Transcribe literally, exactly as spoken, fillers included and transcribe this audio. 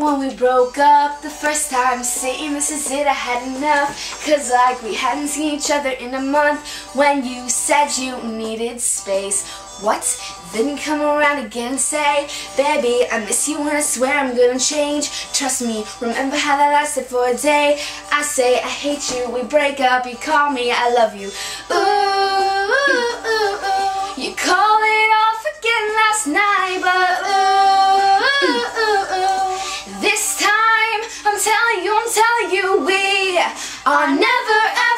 when we broke up the first time, saying this is it, I had enough. Cause like we hadn't seen each other in a month, when you said you needed space. What? Then come around again and say, baby, I miss you and I swear I'm gonna change. Trust me, remember how that lasted for a day. I say, I hate you, we break up, you call me, I love you. Ooh, ooh, ooh, ooh. You call it off again last night, but ooh, ooh, ooh, ooh. This time, I'm telling you, I'm telling you, we are never ever